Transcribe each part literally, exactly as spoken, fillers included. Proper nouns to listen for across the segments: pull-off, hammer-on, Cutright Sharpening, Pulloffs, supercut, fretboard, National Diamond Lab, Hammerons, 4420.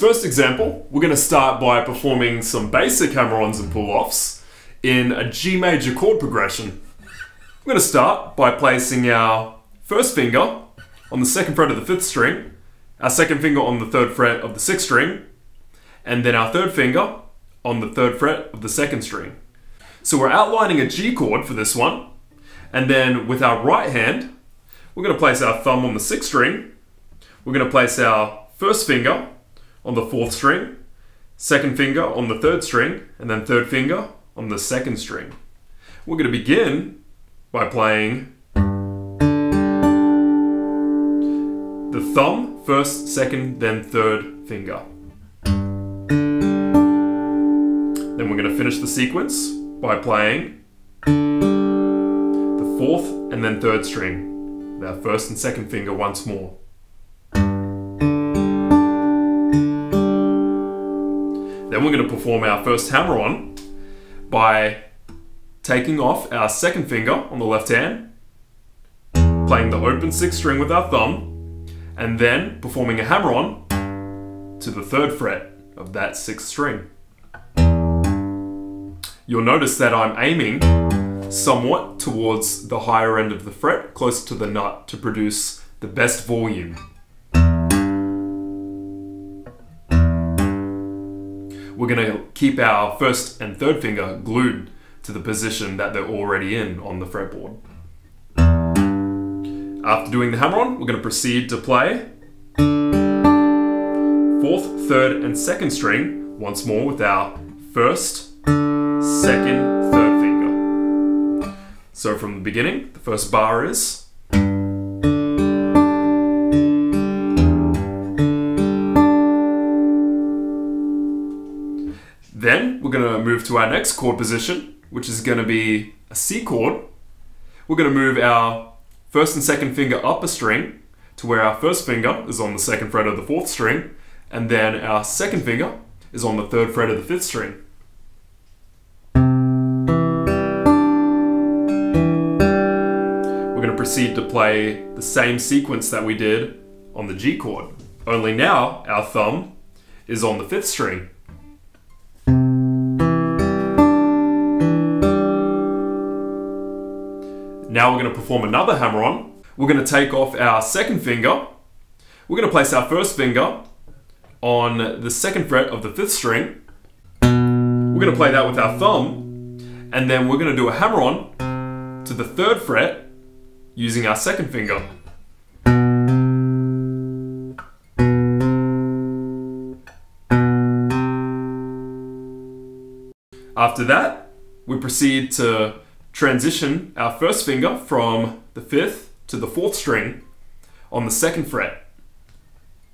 first example, we're going to start by performing some basic hammer-ons and pull-offs in a G major chord progression. We're going to start by placing our first finger on the second fret of the fifth string, our second finger on the third fret of the sixth string, and then our third finger on the third fret of the second string. So we're outlining a G chord for this one, and then with our right hand, we're going to place our thumb on the sixth string, we're going to place our first finger on the fourth string, second finger on the third string, and then third finger on the second string. We're going to begin by playing the thumb, first, second, then third finger. Then we're going to finish the sequence by playing the fourth and then third string with our first and second finger once more. Then we're going to perform our first hammer-on by taking off our second finger on the left hand, playing the open sixth string with our thumb, and then performing a hammer-on to the third fret of that sixth string. You'll notice that I'm aiming somewhat towards the higher end of the fret, close to the nut, to produce the best volume. We're going to keep our first and third finger glued to the position that they're already in on the fretboard. After doing the hammer-on, we're going to proceed to play fourth, third, and second string once more with our first, second, third finger. So from the beginning, the first bar is, then we're going to move to our next chord position, which is going to be a C chord. We're going to move our first and second finger up a string to where our first finger is on the second fret of the fourth string, and then our second finger is on the third fret of the fifth string. Proceed to play the same sequence that we did on the G chord, only now our thumb is on the fifth string. Now we're going to perform another hammer-on. We're going to take off our second finger, we're going to place our first finger on the second fret of the fifth string, we're going to play that with our thumb, and then we're going to do a hammer-on to the third fret using our second finger. After that, we proceed to transition our first finger from the fifth to the fourth string on the second fret.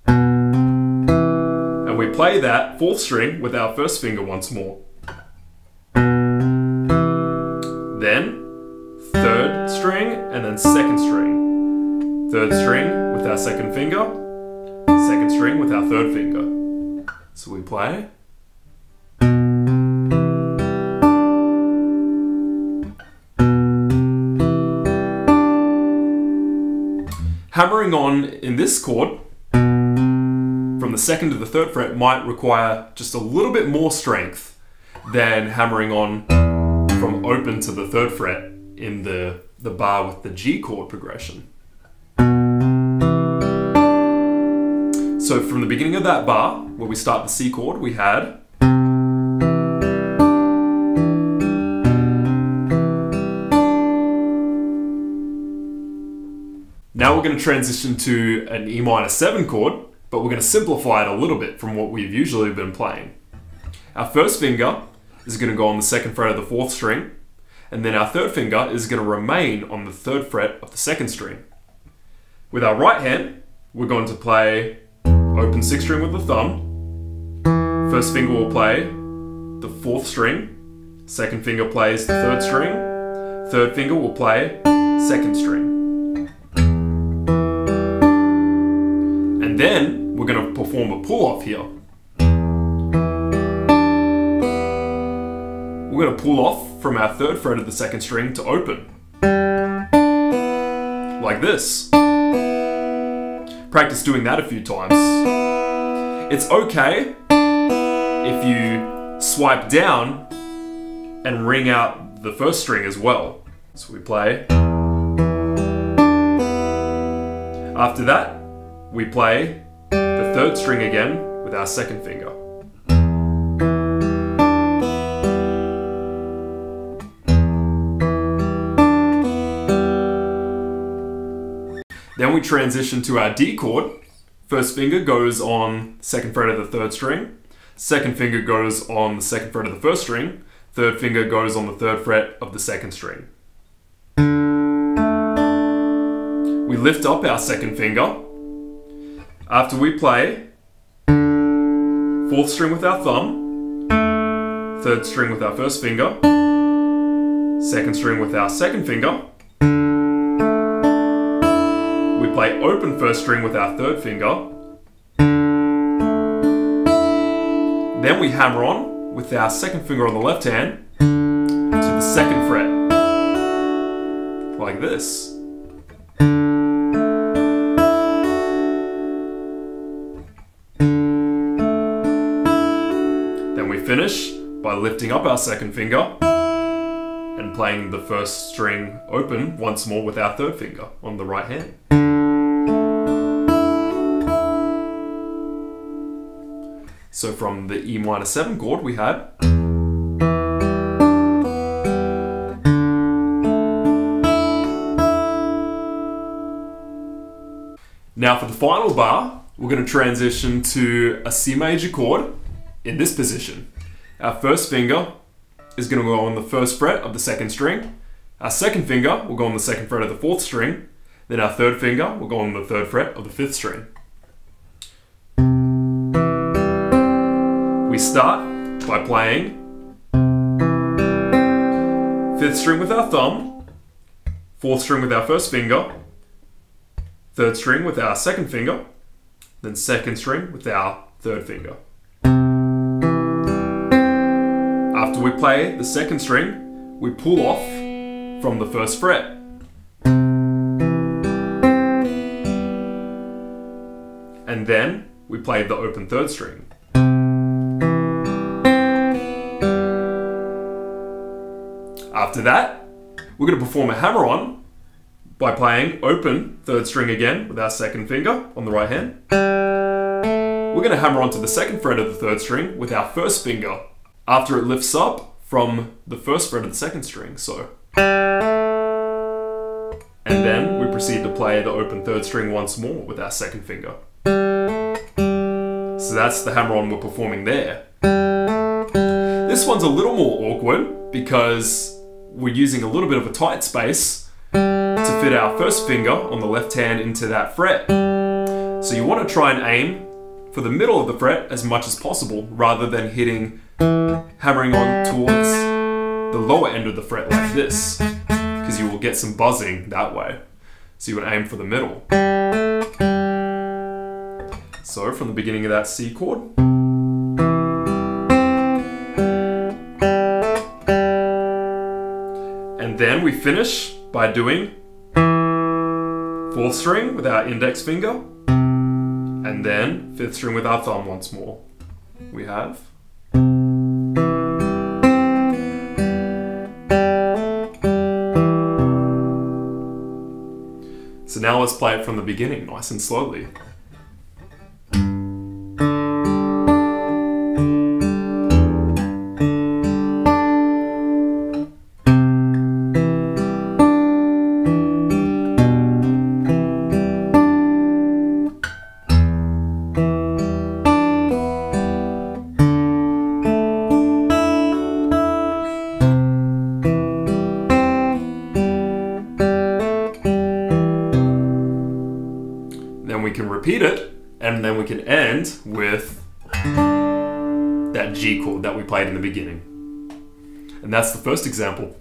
And we play that fourth string with our first finger once more. Then, third string and then second string. Third string with our second finger, second string with our third finger. So we play. Hammering on in this chord from the second to the third fret might require just a little bit more strength than hammering on from open to the third fret in the, the bar with the G chord progression. So from the beginning of that bar, where we start the C chord, we had, now we're going to transition to an E minor seven chord, but we're going to simplify it a little bit from what we've usually been playing. Our first finger is going to go on the second fret of the fourth string, and then our third finger is going to remain on the third fret of the second string. With our right hand, we're going to play open sixth string with the thumb. First finger will play the fourth string. Second finger plays the third string. Third finger will play second string. And then we're going to perform a pull-off here. We're going to pull off from our third fret of the second string to open. Like this. Practice doing that a few times. It's okay if you swipe down and ring out the first string as well. So we play. After that, we play the third string again with our second finger. Then we transition to our D chord. First finger goes on second fret of the third string. Second finger goes on the second fret of the first string. Third finger goes on the third fret of the second string. We lift up our second finger. After we play, fourth string with our thumb, third string with our first finger, second string with our second finger, we play open first string with our third finger, then we hammer on with our second finger on the left hand to the second fret, like this. Then we finish by lifting up our second finger and playing the first string open once more with our third finger on the right hand. So from the E minor seven chord we had now for the final bar, we're going to transition to a C major chord in this position. Our first finger is going to go on the first fret of the second string. Our second finger will go on the second fret of the fourth string. Then our third finger will go on the third fret of the fifth string. We start by playing fifth string with our thumb, fourth string with our first finger, third string with our second finger, then second string with our third finger. After we play the second string, we pull off from the first fret. And then we play the open third string. After that, we're going to perform a hammer-on by playing open third string again with our second finger on the right hand. We're going to hammer on to the second fret of the third string with our first finger after it lifts up from the first fret of the second string, so. And then we proceed to play the open third string once more with our second finger. So that's the hammer-on we're performing there. This one's a little more awkward because we're using a little bit of a tight space to fit our first finger on the left hand into that fret. So you want to try and aim for the middle of the fret as much as possible rather than hitting, hammering on towards the lower end of the fret like this, because you will get some buzzing that way. So you would aim for the middle. So from the beginning of that C chord, and then we finish by doing fourth string with our index finger, and then fifth string with our thumb once more. We have. So now let's play it from the beginning, nice and slowly. Repeat it, and then we can end with that G chord that we played in the beginning. And that's the first example.